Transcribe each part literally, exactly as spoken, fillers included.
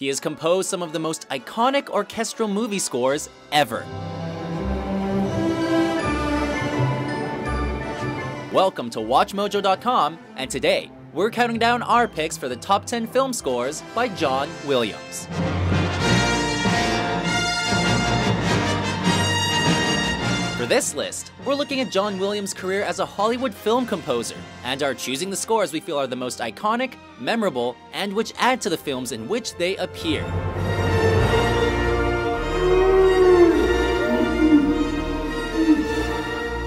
He has composed some of the most iconic orchestral movie scores ever. Welcome to Watch Mojo dot com, and today, we're counting down our picks for the top ten film scores by John Williams. For this list, we're looking at John Williams' career as a Hollywood film composer, and are choosing the scores we feel are the most iconic, memorable, and which add to the films in which they appear.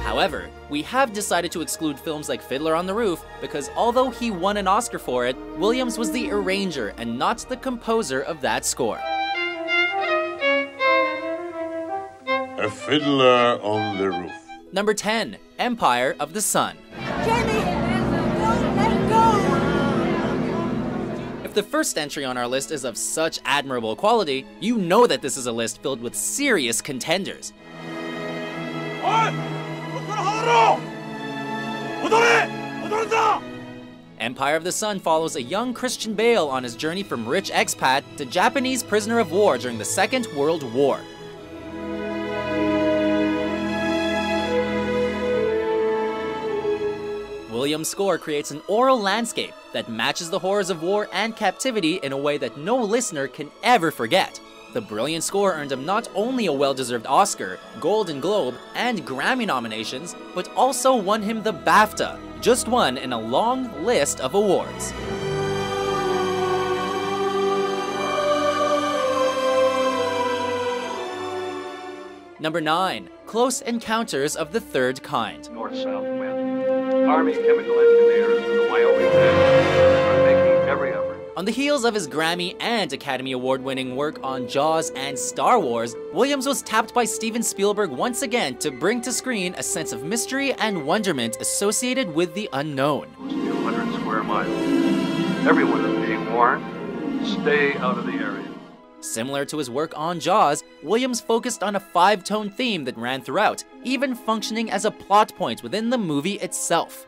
However, we have decided to exclude films like Fiddler on the Roof because although he won an Oscar for it, Williams was the arranger and not the composer of that score. A Fiddler on the Roof. Number ten, Empire of the Sun. Jenny, don't let go. If the first entry on our list is of such admirable quality, you know that this is a list filled with serious contenders. What? Empire of the Sun follows a young Christian Bale on his journey from rich expat to Japanese prisoner of war during the Second World War. Williams' score creates an oral landscape that matches the horrors of war and captivity in a way that no listener can ever forget. The brilliant score earned him not only a well-deserved Oscar, Golden Globe, and Grammy nominations, but also won him the BAFTA, just one in a long list of awards. Number nine, Close Encounters of the Third Kind. North-south wind. Army chemical engineers in the Wyoming are making every effort. On the heels of his Grammy and Academy Award-winning work on Jaws and Star Wars, Williams was tapped by Steven Spielberg once again to bring to screen a sense of mystery and wonderment associated with the unknown. two hundred square miles. Everyone is being warned, stay out of the area. Similar to his work on Jaws, Williams focused on a five-tone theme that ran throughout, even functioning as a plot point within the movie itself.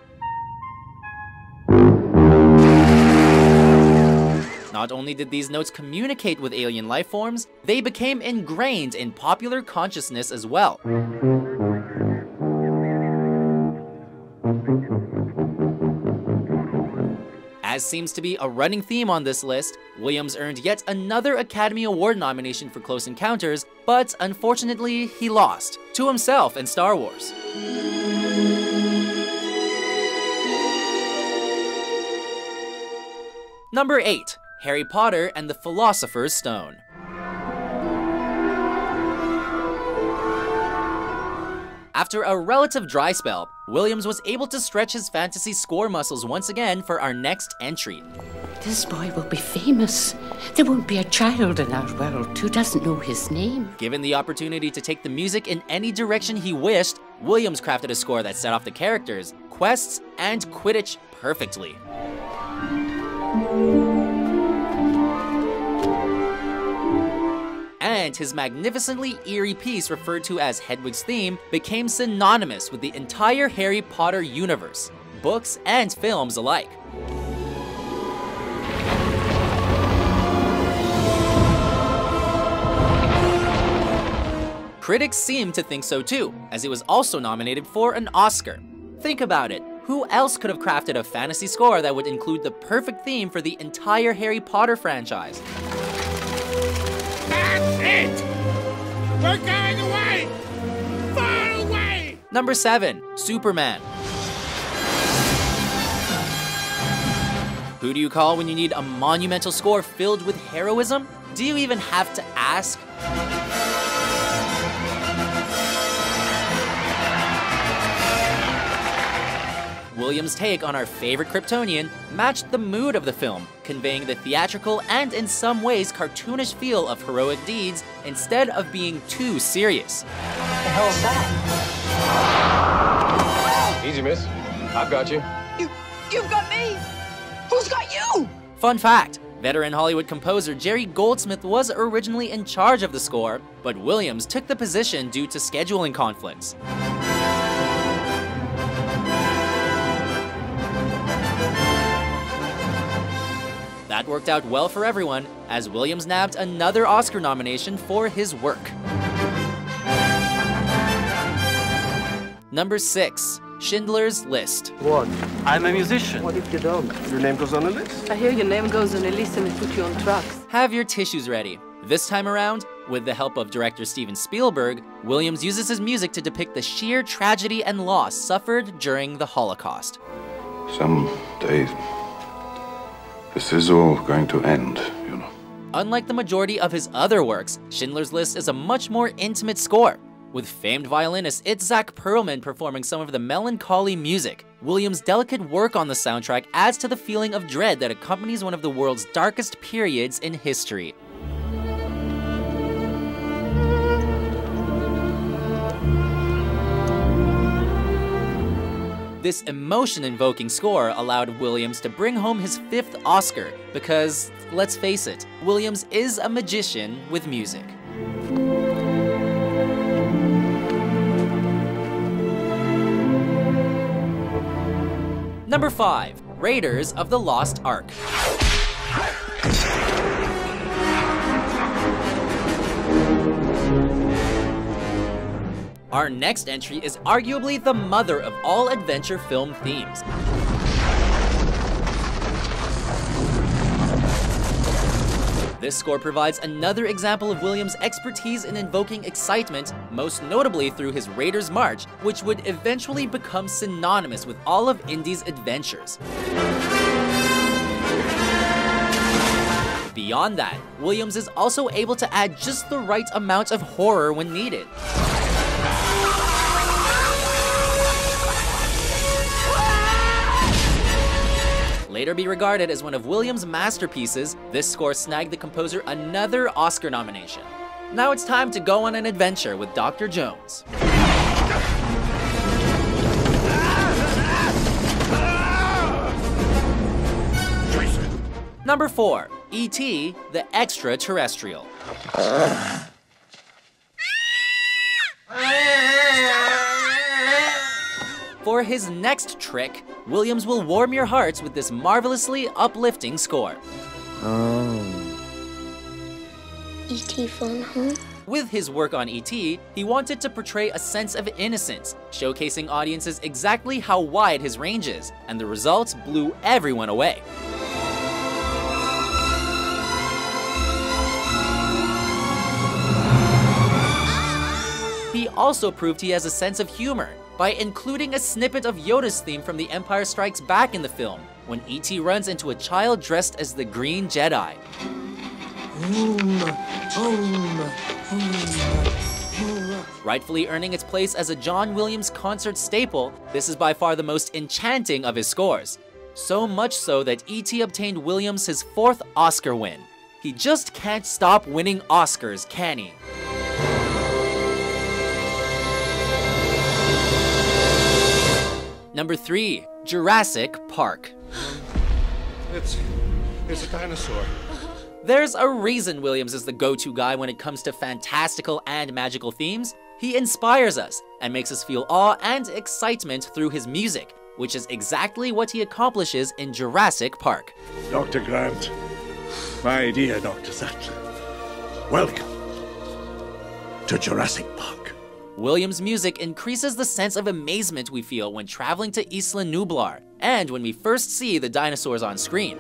Not only did these notes communicate with alien life forms, they became ingrained in popular consciousness as well. As seems to be a running theme on this list, Williams earned yet another Academy Award nomination for Close Encounters, but unfortunately, he lost to himself in Star Wars. Number eight. Harry Potter and the Philosopher's Stone. After a relative dry spell, Williams was able to stretch his fantasy score muscles once again for our next entry. This boy will be famous. There won't be a child in our world who doesn't know his name. Given the opportunity to take the music in any direction he wished, Williams crafted a score that set off the characters, quests, and Quidditch perfectly. And his magnificently eerie piece, referred to as Hedwig's Theme, became synonymous with the entire Harry Potter universe, books and films alike. Critics seemed to think so too, as it was also nominated for an Oscar. Think about it. Who else could have crafted a fantasy score that would include the perfect theme for the entire Harry Potter franchise? That's it! We're going away! Far away! Number seven, Superman. Who do you call when you need a monumental score filled with heroism? Do you even have to ask? Williams' take on our favorite Kryptonian matched the mood of the film, conveying the theatrical and in some ways cartoonish feel of heroic deeds instead of being too serious. What the hell is that? Easy, miss. I've got you. You, you've got me? Who's got you? Fun fact, veteran Hollywood composer Jerry Goldsmith was originally in charge of the score, but Williams took the position due to scheduling conflicts. That worked out well for everyone, as Williams nabbed another Oscar nomination for his work. Number six, Schindler's List. What? I'm a musician. What if you don't? Your name goes on a list? I hear your name goes on a list and they put you on trucks. Have your tissues ready. This time around, with the help of director Steven Spielberg, Williams uses his music to depict the sheer tragedy and loss suffered during the Holocaust. Some day, this is all going to end, you know. Unlike the majority of his other works, Schindler's List is a much more intimate score, with famed violinist Itzhak Perlman performing some of the melancholy music. Williams' delicate work on the soundtrack adds to the feeling of dread that accompanies one of the world's darkest periods in history. This emotion-invoking score allowed Williams to bring home his fifth Oscar because, let's face it, Williams is a magician with music. Number five, Raiders of the Lost Ark. Our next entry is arguably the mother of all adventure film themes. This score provides another example of Williams' expertise in invoking excitement, most notably through his Raiders March, which would eventually become synonymous with all of Indy's adventures. Beyond that, Williams is also able to add just the right amount of horror when needed. Later be regarded as one of Williams' masterpieces, this score snagged the composer another Oscar nomination. Now it's time to go on an adventure with Doctor Jones. Number four, E T the Extra Terrestrial. For his next trick, Williams will warm your hearts with this marvelously uplifting score. Oh. E T phone home? With his work on E T, he wanted to portray a sense of innocence, showcasing audiences exactly how wide his range is, and the results blew everyone away. He also proved he has a sense of humor by including a snippet of Yoda's theme from The Empire Strikes Back in the film, when E T runs into a child dressed as the Green Jedi. Rightfully earning its place as a John Williams concert staple, this is by far the most enchanting of his scores. So much so that E T obtained Williams his fourth Oscar win. He just can't stop winning Oscars, can he? Number three, Jurassic Park. It's, it's a dinosaur. There's a reason Williams is the go-to guy when it comes to fantastical and magical themes. He inspires us and makes us feel awe and excitement through his music, which is exactly what he accomplishes in Jurassic Park. Doctor Grant, my dear Doctor Sattler, welcome to Jurassic Park. Williams' music increases the sense of amazement we feel when traveling to Isla Nublar, and when we first see the dinosaurs on screen.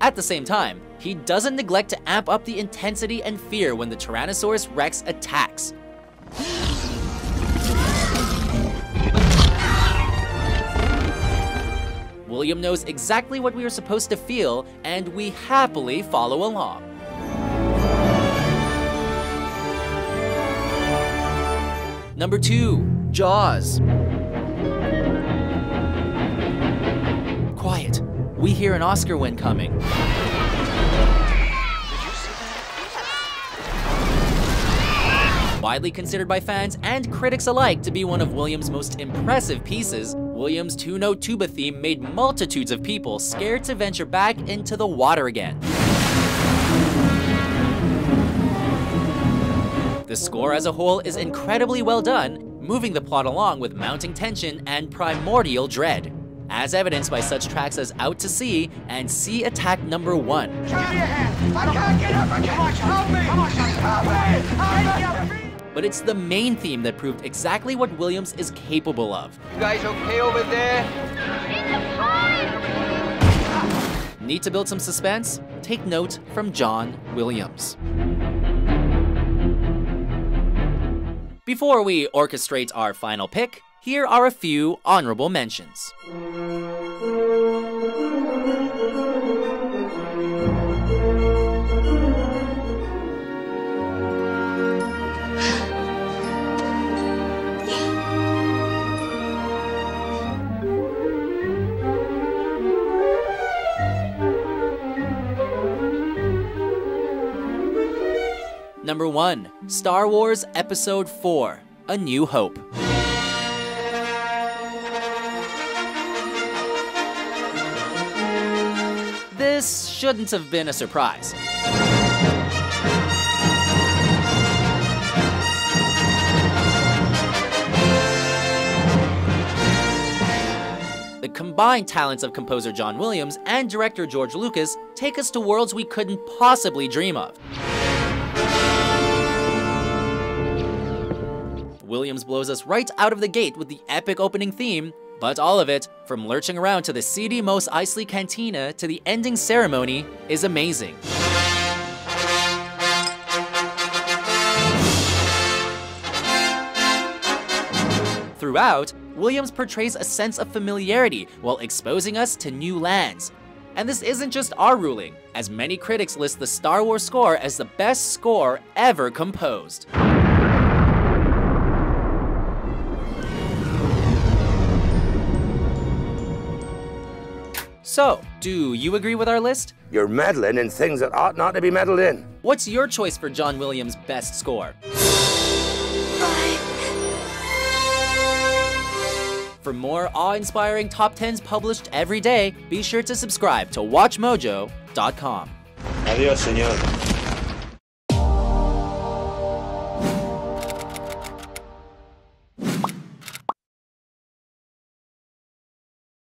At the same time, he doesn't neglect to amp up the intensity and fear when the Tyrannosaurus Rex attacks. William knows exactly what we are supposed to feel, and we happily follow along. Number two, Jaws. Quiet. We hear an Oscar win coming. Widely considered by fans and critics alike to be one of Williams' most impressive pieces, Williams' two-note tuba theme made multitudes of people scared to venture back into the water again. The score as a whole is incredibly well done, moving the plot along with mounting tension and primordial dread, as evidenced by such tracks as Out to Sea and Sea Attack Number One. Give me a hand! I can't get up! I can't! Help me! Help me! Help me! But it's the main theme that proved exactly what Williams is capable of. You guys okay over there? It's a Need to build some suspense? Take note from John Williams. Before we orchestrate our final pick, here are a few honorable mentions. Number one, Star Wars Episode Four, A New Hope. This shouldn't have been a surprise. The combined talents of composer John Williams and director George Lucas take us to worlds we couldn't possibly dream of. Williams blows us right out of the gate with the epic opening theme, but all of it, from lurching around to the seedy Mos Eisley cantina to the ending ceremony, is amazing. Throughout, Williams portrays a sense of familiarity while exposing us to new lands. And this isn't just our ruling, as many critics list the Star Wars score as the best score ever composed. So, do you agree with our list? You're meddling in things that ought not to be meddled in. What's your choice for John Williams' best score? Five. For more awe-inspiring top tens published every day, be sure to subscribe to Watch Mojo dot com. Adios, señor.